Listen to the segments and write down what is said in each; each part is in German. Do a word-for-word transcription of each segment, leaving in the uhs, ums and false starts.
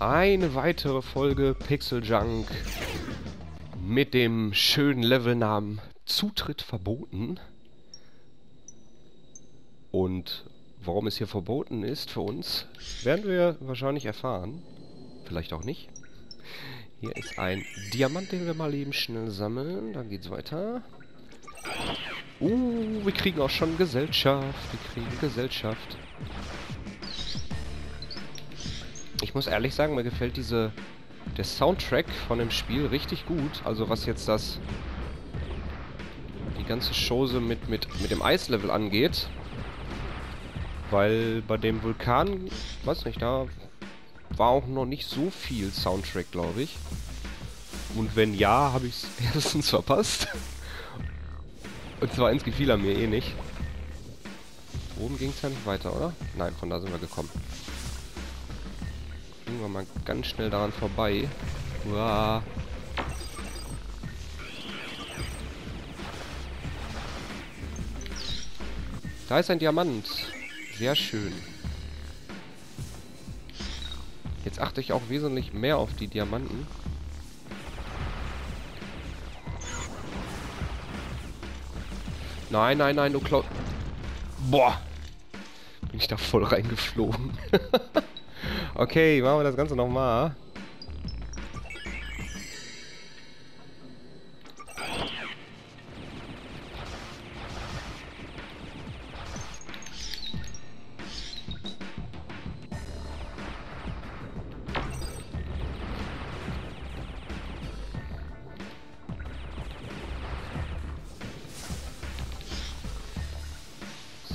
Eine weitere Folge PixelJunk mit dem schönen Levelnamen Zutritt verboten. Und warum es hier verboten ist für uns, werden wir wahrscheinlich erfahren. Vielleicht auch nicht. Hier ist ein Diamant, den wir mal eben schnell sammeln. Dann geht's weiter. Uh, wir kriegen auch schon Gesellschaft. Wir kriegen Gesellschaft. Ich muss ehrlich sagen, mir gefällt diese der Soundtrack von dem Spiel richtig gut. Also was jetzt das die ganze Chose mit mit mit dem Eislevel angeht, weil bei dem Vulkan, weiß nicht, da war auch noch nicht so viel Soundtrack, glaube ich. Und wenn ja, habe ich es erstens verpasst. Und zweitens gefiel er mir eh nicht. Oben ging es ja nicht weiter, oder? Nein, von da sind wir gekommen. Wir mal ganz schnell daran vorbei. Uah. Da ist ein Diamant. Sehr schön. Jetzt achte ich auch wesentlich mehr auf die Diamanten. Nein, nein, nein, du Klau... Boah! Bin ich da voll reingeflogen. Okay, machen wir das Ganze nochmal.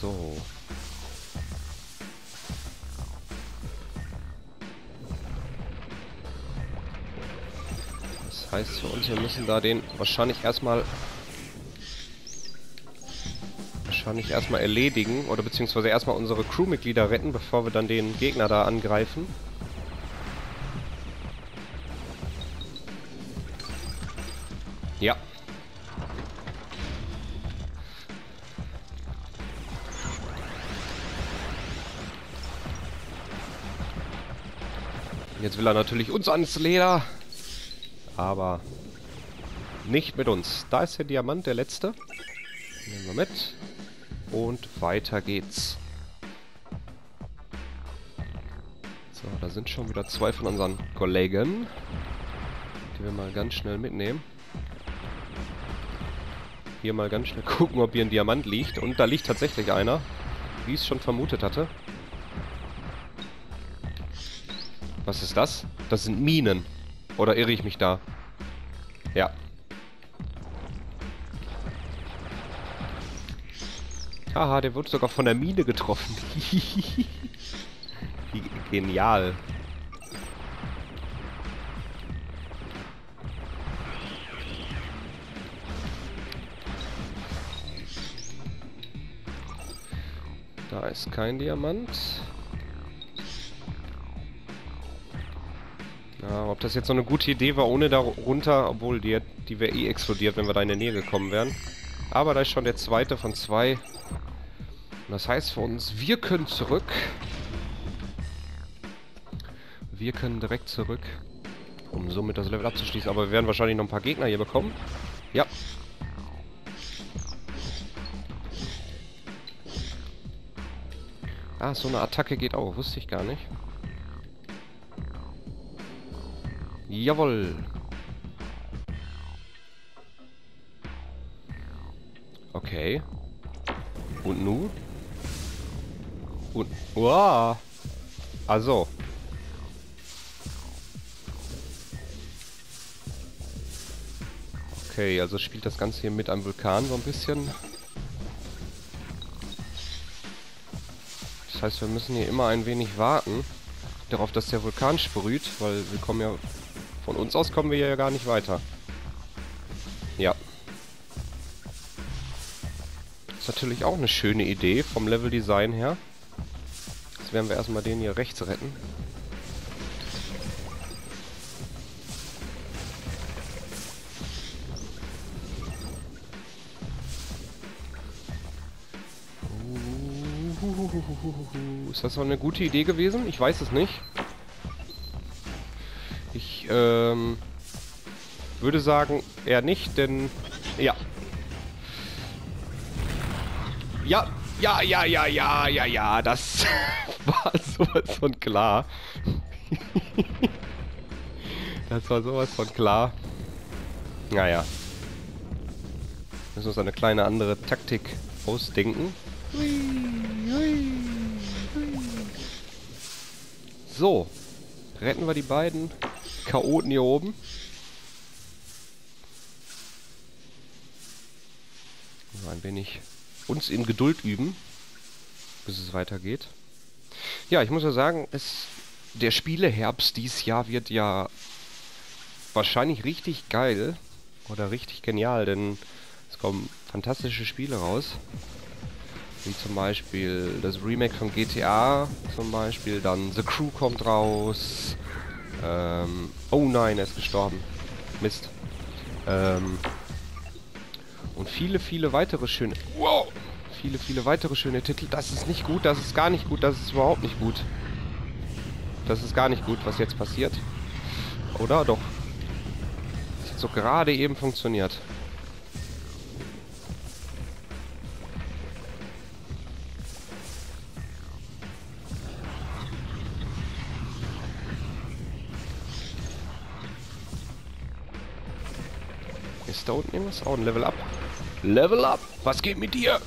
So. Heißt für uns, wir müssen da den wahrscheinlich erstmal wahrscheinlich erstmal erledigen oder beziehungsweise erstmal unsere Crewmitglieder retten, bevor wir dann den Gegner da angreifen. Ja. Jetzt will er natürlich uns ans Leder. Aber nicht mit uns. Da ist der Diamant, der letzte. Nehmen wir mit. Und weiter geht's. So, da sind schon wieder zwei von unseren Kollegen. Die wir mal ganz schnell mitnehmen. Hier mal ganz schnell gucken, ob hier ein Diamant liegt. Und da liegt tatsächlich einer. Wie ich es schon vermutet hatte. Was ist das? Das sind Minen. Oder irre ich mich da? Ja. Haha, der wurde sogar von der Mine getroffen. Genial. Da ist kein Diamant. Ja, ob das jetzt so eine gute Idee war, ohne da runter, obwohl die, die wäre eh explodiert, wenn wir da in der Nähe gekommen wären. Aber da ist schon der zweite von zwei. Und das heißt für uns, wir können zurück. Wir können direkt zurück, um somit das Level abzuschließen. Aber wir werden wahrscheinlich noch ein paar Gegner hier bekommen. Ja. Ah, so eine Attacke geht auch. Wusste ich gar nicht. Jawohl. Okay. Und nu? Und... Uah. Also. Okay, also spielt das Ganze hier mit einem Vulkan so ein bisschen. Das heißt, wir müssen hier immer ein wenig warten. Darauf, dass der Vulkan sprüht, weil wir kommen ja... Von uns aus kommen wir ja gar nicht weiter. Ja. Ist natürlich auch eine schöne Idee vom Level-Design her. Jetzt werden wir erstmal den hier rechts retten. Ist das so eine gute Idee gewesen? Ich weiß es nicht. ähm, würde sagen, eher nicht, denn... Ja. Ja, ja, ja, ja, ja, ja, ja, das war sowas von klar. Das war sowas von klar. Naja. Müssen wir uns eine kleine andere Taktik ausdenken. So. Retten wir die beiden Chaoten hier oben. Nur ein wenig uns in Geduld üben, bis es weitergeht. Ja, ich muss ja sagen, es, der Spieleherbst dieses Jahr wird ja wahrscheinlich richtig geil oder richtig genial, denn es kommen fantastische Spiele raus. Wie zum Beispiel das Remake von G T A, zum Beispiel, dann The Crew kommt raus. Ähm, oh nein, er ist gestorben. Mist. Ähm, und viele, viele weitere schöne... Wow! Viele, viele weitere schöne Titel. Das ist nicht gut, das ist gar nicht gut, das ist überhaupt nicht gut. Das ist gar nicht gut, was jetzt passiert. Oder? Doch. Das hat so gerade eben funktioniert. Da unten irgendwas? Auch ein Level up. Level up! Was geht mit dir?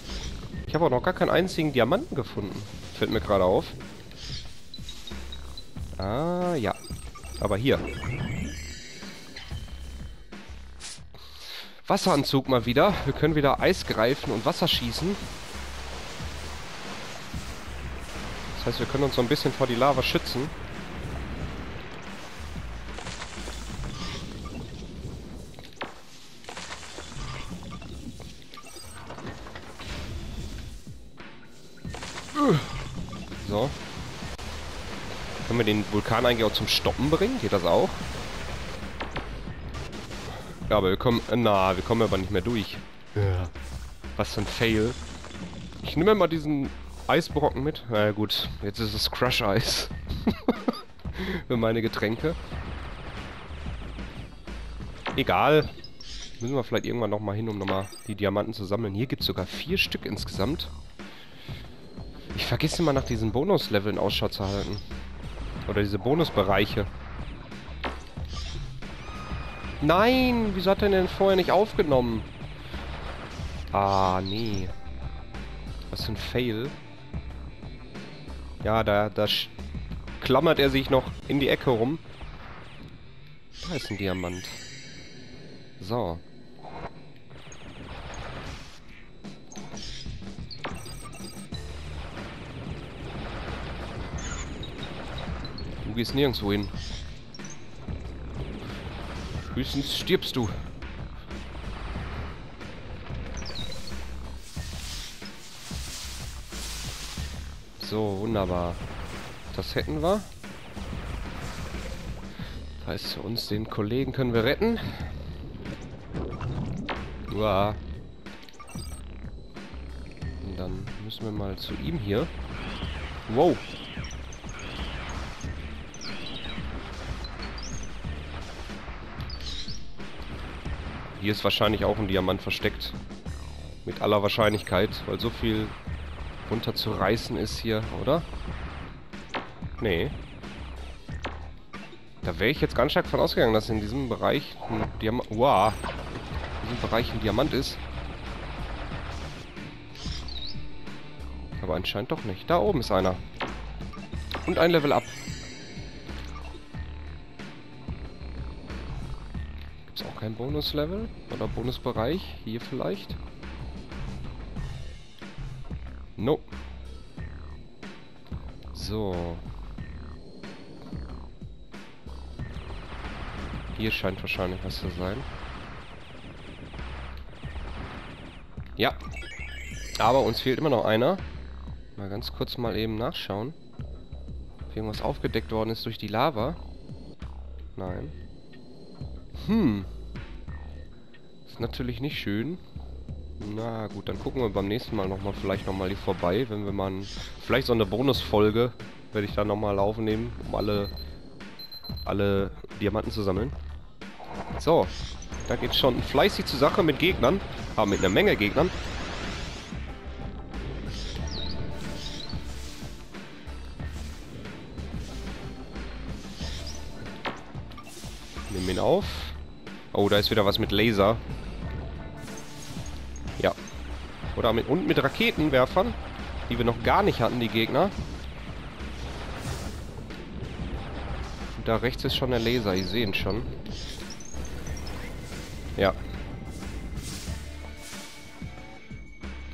Ich habe auch noch gar keinen einzigen Diamanten gefunden. Fällt mir gerade auf. Ah, ja. Aber hier. Wasseranzug mal wieder. Wir können wieder Eis greifen und Wasser schießen. Das heißt, wir können uns so ein bisschen vor die Lava schützen. So. Können wir den Vulkan eigentlich auch zum Stoppen bringen? Geht das auch? Ja, aber wir kommen... Na, wir kommen aber nicht mehr durch. Ja. Was für ein Fail. Ich nehme mal diesen Eisbrocken mit. Na ja, gut, jetzt ist es Crush-Eis. Für meine Getränke. Egal. Müssen wir vielleicht irgendwann nochmal hin, um nochmal die Diamanten zu sammeln. Hier gibt es sogar vier Stück insgesamt. Ich vergesse immer nach diesen Bonusleveln Ausschau zu halten. Oder diese Bonusbereiche. Nein! Wieso hat er denn vorher nicht aufgenommen? Ah, nee. Was für ein Fail. Ja, da, da klammert er sich noch in die Ecke rum. Da ist ein Diamant. So. Du gehst nirgendwo hin. Höchstens stirbst du. So, wunderbar. Das hätten wir. Das heißt, für uns den Kollegen können wir retten. Uah. Und dann müssen wir mal zu ihm hier. Wow. Hier ist wahrscheinlich auch ein Diamant versteckt. Mit aller Wahrscheinlichkeit, weil so viel runterzureißen ist hier, oder? Nee. Da wäre ich jetzt ganz stark von ausgegangen, dass in diesem Bereich ein Diamant... Wow. In diesem Bereich ein Diamant ist. Aber anscheinend doch nicht. Da oben ist einer. Und ein Level up. Kein Bonuslevel oder Bonusbereich hier vielleicht? No. So. Hier scheint wahrscheinlich was zu sein. Ja. Aber uns fehlt immer noch einer. Mal ganz kurz mal eben nachschauen. Ob irgendwas aufgedeckt worden ist durch die Lava. Nein. Hm. Natürlich nicht schön. Na gut, dann gucken wir beim nächsten Mal nochmal, vielleicht nochmal hier vorbei, wenn wir mal, ein, vielleicht so eine Bonusfolge werde ich da nochmal aufnehmen, um alle alle Diamanten zu sammeln. So, da geht's schon fleißig zur Sache mit Gegnern. Aber mit einer Menge Gegnern. Nehmen ihn auf. Oh, da ist wieder was mit Laser. Ja. Oder mit, und mit Raketenwerfern, die wir noch gar nicht hatten, die Gegner. Und da rechts ist schon der Laser, ihr seht ihn schon. Ja.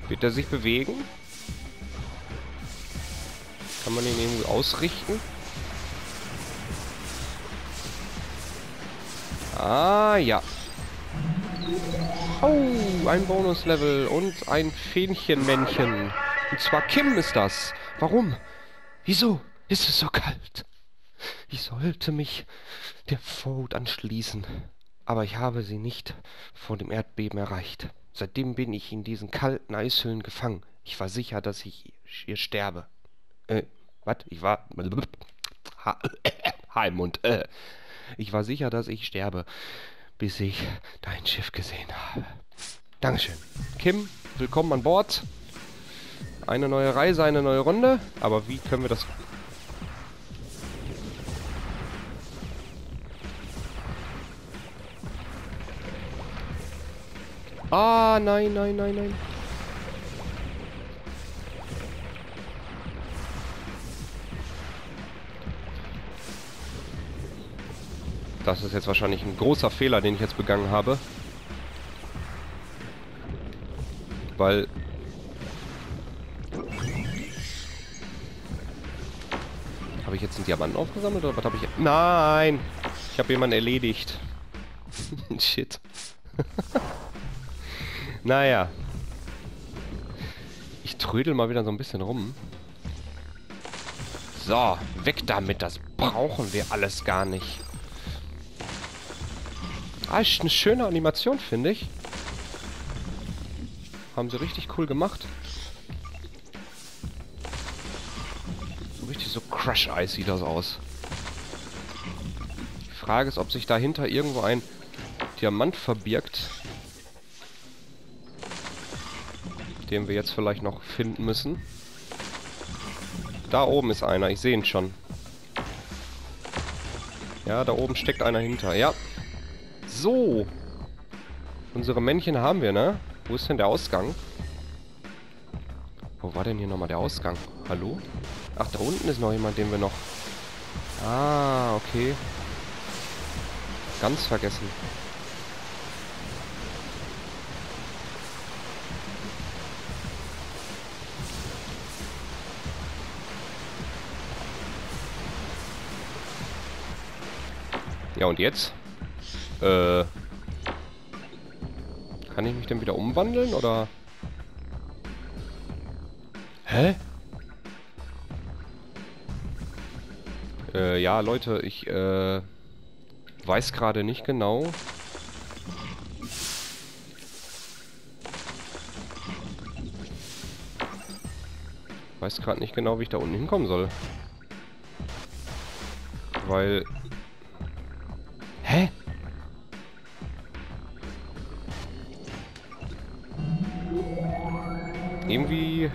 Wird er sich bewegen? Kann man ihn irgendwie ausrichten? Ah, ja. Oh, ein Bonuslevel und ein Fähnchenmännchen. Und zwar Kim ist das. Warum? Wieso ist es so kalt? Ich sollte mich der Vote anschließen. Aber ich habe sie nicht vor dem Erdbeben erreicht. Seitdem bin ich in diesen kalten Eishöhlen gefangen. Ich war sicher, dass ich hier sterbe. Äh, was? Ich war... Haar im Mund. Äh. Ich war sicher, dass ich sterbe, bis ich dein Schiff gesehen habe. Dankeschön. Kim, willkommen an Bord. Eine neue Reise, eine neue Runde. Aber wie können wir das... Ah, nein, nein, nein, nein. Das ist jetzt wahrscheinlich ein großer Fehler, den ich jetzt begangen habe. Weil... Habe ich jetzt einen Diamanten aufgesammelt oder was habe ich... Nein! Ich habe jemanden erledigt. Shit. Naja. Ich trödel mal wieder so ein bisschen rum. So, weg damit. Das brauchen wir alles gar nicht. Ah, ist eine schöne Animation, finde ich. Haben sie richtig cool gemacht. So richtig so Crash-Eis sieht das aus. Die Frage ist, ob sich dahinter irgendwo ein Diamant verbirgt. Den wir jetzt vielleicht noch finden müssen. Da oben ist einer, ich sehe ihn schon. Ja, da oben steckt einer hinter, ja. So. Unsere Männchen haben wir, ne? Wo ist denn der Ausgang? Wo war denn hier nochmal der Ausgang? Hallo? Ach, da unten ist noch jemand, den wir noch... Ah, okay. Ganz vergessen. Ja, und jetzt? Äh, kann ich mich denn wieder umwandeln, oder? Hä? Äh, ja, Leute, ich, äh, weiß gerade nicht genau. Weiß gerade nicht genau, wie ich da unten hinkommen soll. Weil... Hä? Irgendwie...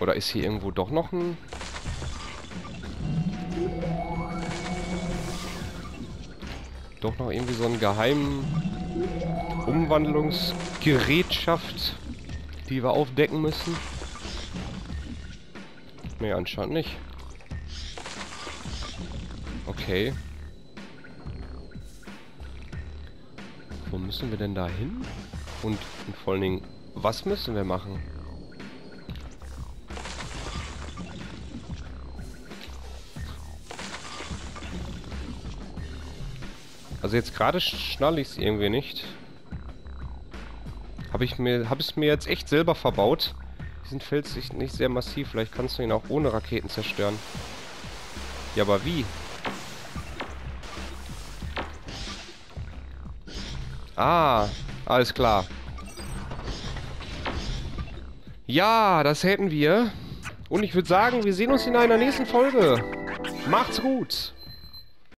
Oder ist hier irgendwo doch noch ein... Doch noch irgendwie so ein geheimen... Umwandlungsgerätschaft, die wir aufdecken müssen? Nee, anscheinend nicht. Okay. Wo müssen wir denn da hin? Und, und vor allen Dingen... Was müssen wir machen? Also jetzt gerade schnall ich es irgendwie nicht. Habe ich mir, habe es mir jetzt echt selber verbaut. Diesen Fels ist nicht sehr massiv. Vielleicht kannst du ihn auch ohne Raketen zerstören. Ja, aber wie? Ah, alles klar. Ja, das hätten wir. Und ich würde sagen, wir sehen uns in einer nächsten Folge. Macht's gut!